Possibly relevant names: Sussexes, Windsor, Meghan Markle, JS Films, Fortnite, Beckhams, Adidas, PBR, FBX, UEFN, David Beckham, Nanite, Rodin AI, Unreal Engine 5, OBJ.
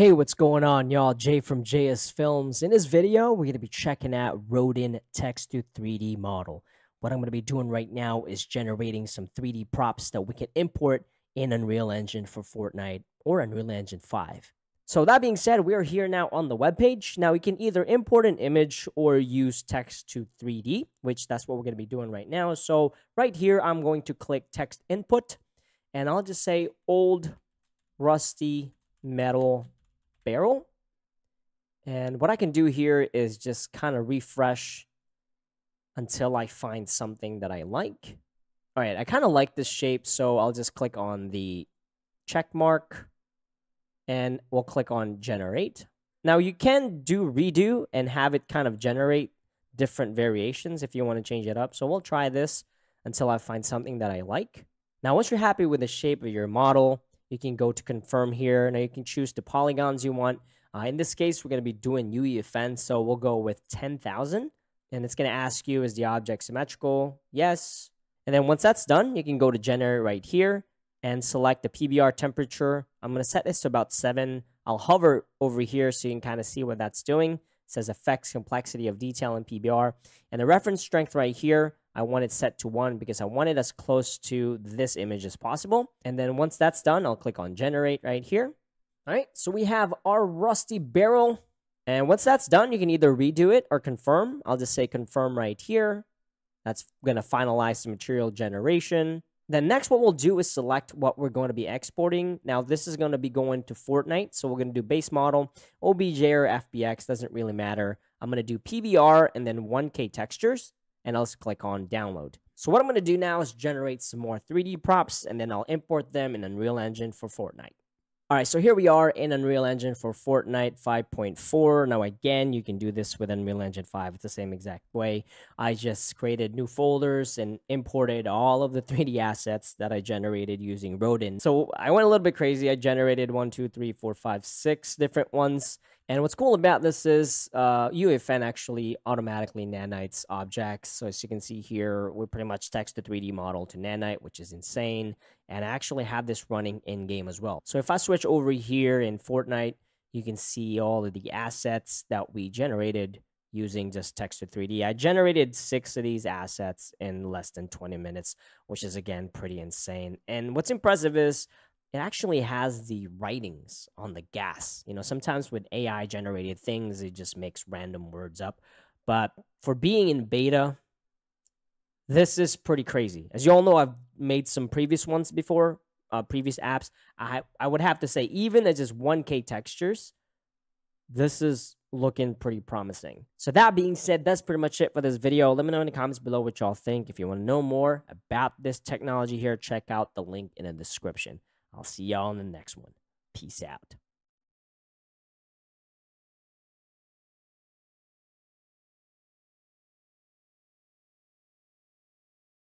Hey, what's going on, y'all? Jay from JS Films. In this video, we're going to be checking out Rodin text to 3D model. What I'm going to be doing right now is generating some 3D props that we can import in Unreal Engine for Fortnite or Unreal Engine 5. So that being said, we are here now on the web page. Now we can either import an image or use text to 3D, which that's what we're going to be doing right now. So right here, I'm going to click text input and I'll just say old rusty metal barrel. And what I can do here is just kind of refresh until I find something that I like. All right, I kind of like this shape, so I'll just click on the check mark and we'll click on generate. Now you can do redo and have it kind of generate different variations if you want to change it up. So we'll try this until I find something that I like. Now, once you're happy with the shape of your model, you can go to confirm here. Now you can choose the polygons you want. In this case, we're going to be doing UEFN, so we'll go with 10,000. And it's going to ask you, is the object symmetrical? Yes. And then once that's done, you can go to generate right here and select the PBR temperature. I'm going to set this to about 7. I'll hover over here so you can kind of see what that's doing. It says effects, complexity of detail, and PBR. And the reference strength right here, I want it set to 1 because I want it as close to this image as possible. And then once that's done, I'll click on generate right here. All right, so we have our rusty barrel. And once that's done, you can either redo it or confirm. I'll just say confirm right here. That's going to finalize the material generation. Then next, what we'll do is select what we're going to be exporting. Now, this is going to be going to Fortnite. So we're going to do base model, OBJ or FBX, doesn't really matter. I'm going to do PBR and then 1K textures. And I'll just click on download. So what I'm going to do now is generate some more 3D props, and then I'll import them in Unreal Engine for Fortnite. All right, so here we are in Unreal Engine for Fortnite 5.4. Now, again, you can do this with Unreal Engine 5. It's the same exact way. I just created new folders and imported all of the 3D assets that I generated using Rodin. So I went a little bit crazy. I generated 6 different ones. And what's cool about this is UEFN actually automatically nanites objects. So as you can see here, we're pretty much text the 3D model to Nanite, which is insane. And I actually have this running in-game as well. So if I switch over here in Fortnite, you can see all of the assets that we generated using just text to 3D. I generated 6 of these assets in less than 20 minutes, which is, again, pretty insane. And what's impressive is it actually has the writings on the gas. You know, sometimes with AI-generated things, it just makes random words up. But for being in beta, this is pretty crazy. As you all know, I've made some previous ones before, previous apps. I would have to say, even at just 1K textures, this is looking pretty promising. So that being said, that's pretty much it for this video. Let me know in the comments below what y'all think. If you want to know more about this technology here, check out the link in the description. I'll see y'all in the next one. Peace out.